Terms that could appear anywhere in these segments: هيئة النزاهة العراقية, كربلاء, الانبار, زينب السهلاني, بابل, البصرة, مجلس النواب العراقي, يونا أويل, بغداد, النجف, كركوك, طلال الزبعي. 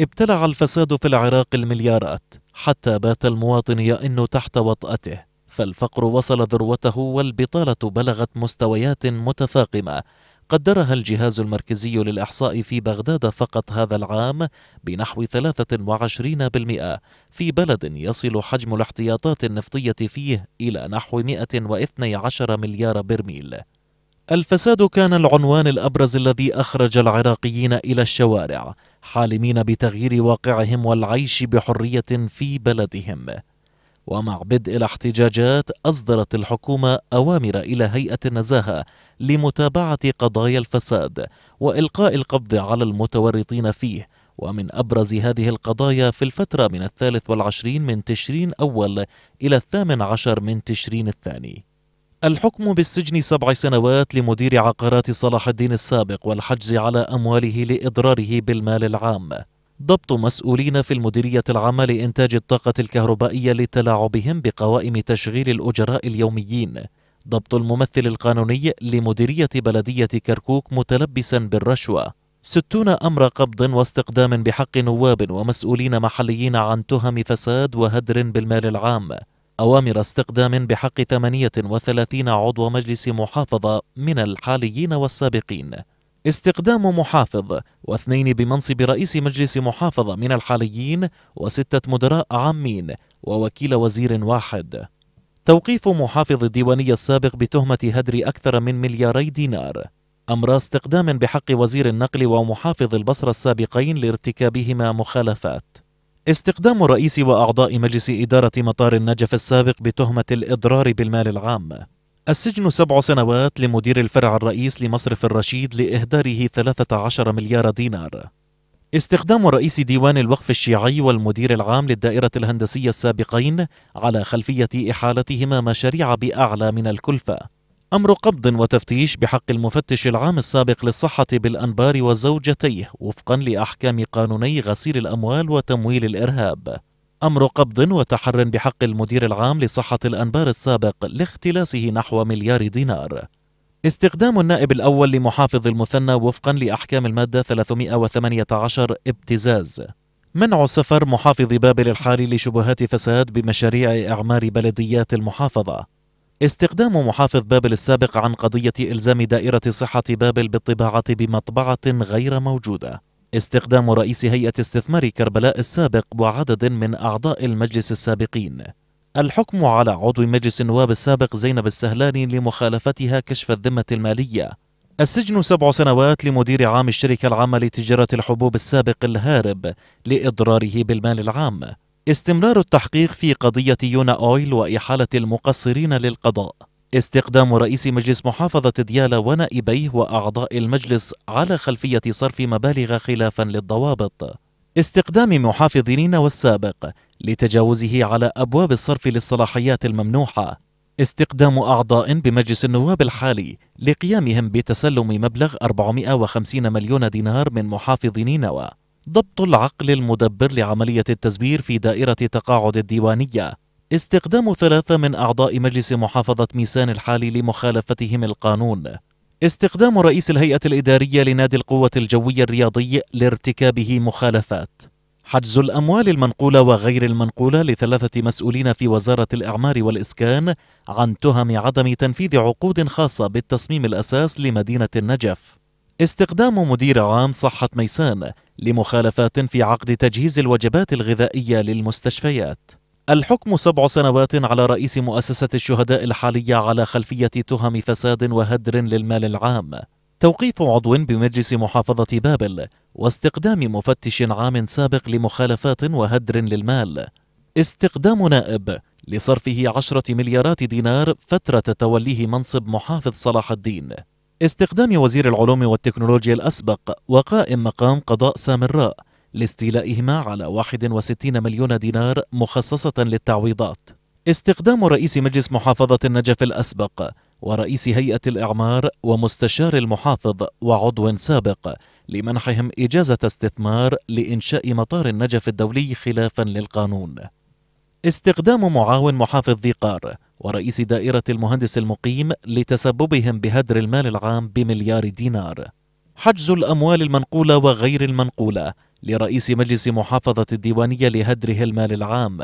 ابتلع الفساد في العراق المليارات حتى بات المواطن يئن تحت وطأته، فالفقر وصل ذروته والبطالة بلغت مستويات متفاقمة قدرها الجهاز المركزي للإحصاء في بغداد فقط هذا العام بنحو 23% في بلد يصل حجم الاحتياطات النفطية فيه إلى نحو 112 مليار برميل. الفساد كان العنوان الأبرز الذي أخرج العراقيين إلى الشوارع حالمين بتغيير واقعهم والعيش بحرية في بلدهم. ومع بدء الاحتجاجات أصدرت الحكومة أوامر إلى هيئة النزاهة لمتابعة قضايا الفساد وإلقاء القبض على المتورطين فيه، ومن أبرز هذه القضايا في الفترة من 23 من تشرين أول إلى 18 من تشرين الثاني الحكم بالسجن 7 سنوات لمدير عقارات صلاح الدين السابق والحجز على أمواله لإضراره بالمال العام، ضبط مسؤولين في المديرية العامة لإنتاج الطاقة الكهربائية لتلاعبهم بقوائم تشغيل الأجراء اليوميين، ضبط الممثل القانوني لمديرية بلدية كركوك متلبسا بالرشوة، 60 أمر قبض واستقدام بحق نواب ومسؤولين محليين عن تهم فساد وهدر بالمال العام، أوامر استقدام بحق 38 عضو مجلس محافظة من الحاليين والسابقين، استقدام محافظ و2 بمنصب رئيس مجلس محافظة من الحاليين و6 مدراء عامين ووكيل وزير واحد، توقيف محافظ الديوانية السابق بتهمة هدر أكثر من 2 مليار دينار، أمر استقدام بحق وزير النقل ومحافظ البصرة السابقين لارتكابهما مخالفات، استقدام رئيس وأعضاء مجلس إدارة مطار النجف السابق بتهمة الإضرار بالمال العام، السجن 7 سنوات لمدير الفرع الرئيس لمصرف الرشيد لإهداره 13 مليار دينار، استقدام رئيس ديوان الوقف الشيعي والمدير العام للدائرة الهندسية السابقين على خلفية إحالتهما مشاريع بأعلى من الكلفة، أمر قبض وتفتيش بحق المفتش العام السابق للصحة بالأنبار وزوجتيه وفقا لأحكام قانوني غسيل الأموال وتمويل الإرهاب، أمر قبض وتحر بحق المدير العام لصحة الأنبار السابق لاختلاسه نحو 1 مليار دينار، استخدام النائب الأول لمحافظ المثنى وفقا لأحكام المادة 318 ابتزاز، منع سفر محافظ بابل الحالي لشبهات فساد بمشاريع إعمار بلديات المحافظة، استقدام محافظ بابل السابق عن قضية إلزام دائرة صحة بابل بالطباعة بمطبعة غير موجودة، استقدام رئيس هيئة استثمار كربلاء السابق وعدد من أعضاء المجلس السابقين، الحكم على عضو مجلس النواب السابق زينب السهلاني لمخالفتها كشف الذمة المالية، السجن 7 سنوات لمدير عام الشركة العامة لتجارة الحبوب السابق الهارب لإضراره بالمال العام، استمرار التحقيق في قضية يونا أويل وإحالة المقصرين للقضاء، استقدام رئيس مجلس محافظة ديالى ونائبيه وأعضاء المجلس على خلفية صرف مبالغ خلافا للضوابط، استقدام محافظ نينوى السابق لتجاوزه على أبواب الصرف للصلاحيات الممنوحة، استقدام أعضاء بمجلس النواب الحالي لقيامهم بتسلم مبلغ 450 مليون دينار من محافظ نينوى، ضبط العقل المدبر لعملية التزوير في دائرة تقاعد الديوانية، استقدام 3 من أعضاء مجلس محافظة ميسان الحالي لمخالفتهم القانون، استقدام رئيس الهيئة الإدارية لنادي القوة الجوية الرياضي لارتكابه مخالفات، حجز الأموال المنقولة وغير المنقولة ل3 مسؤولين في وزارة الإعمار والإسكان عن تهم عدم تنفيذ عقود خاصة بالتصميم الأساس لمدينة النجف، استقدام مدير عام صحة ميسان لمخالفات في عقد تجهيز الوجبات الغذائية للمستشفيات، الحكم 7 سنوات على رئيس مؤسسة الشهداء الحالية على خلفية تهم فساد وهدر للمال العام، توقيف عضو بمجلس محافظة بابل واستقدام مفتش عام سابق لمخالفات وهدر للمال، استقدام نائب لصرفه 10 مليارات دينار فترة توليه منصب محافظ صلاح الدين، استقدام وزير العلوم والتكنولوجيا الأسبق وقائم مقام قضاء سامراء لاستيلائهما على 61 مليون دينار مخصصة للتعويضات، استقدام رئيس مجلس محافظة النجف الأسبق ورئيس هيئة الإعمار ومستشار المحافظ وعضو سابق لمنحهم إجازة استثمار لإنشاء مطار النجف الدولي خلافا للقانون، استقدام معاون محافظ ذي قار ورئيس دائرة المهندس المقيم لتسببهم بهدر المال العام ب1 مليار دينار، حجز الأموال المنقولة وغير المنقولة لرئيس مجلس محافظة الديوانية لهدره المال العام.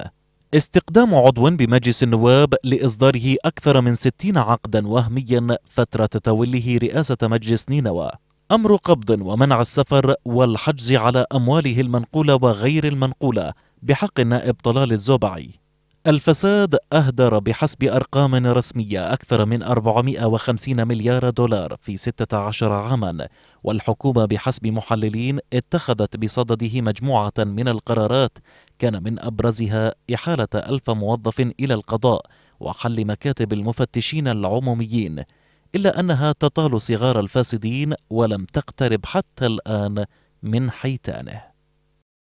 استقدام عضو بمجلس النواب لإصداره أكثر من 60 عقدا وهميا فترة توليه رئاسة مجلس نينوى. أمر قبض ومنع السفر والحجز على أمواله المنقولة وغير المنقولة بحق النائب طلال الزبعي. الفساد أهدر بحسب أرقام رسمية أكثر من 450 مليار دولار في 16 عاما، والحكومة بحسب محللين اتخذت بصدده مجموعة من القرارات كان من أبرزها إحالة 1000 موظف إلى القضاء وحل مكاتب المفتشين العموميين، إلا أنها تطال صغار الفاسدين ولم تقترب حتى الآن من حيتانه.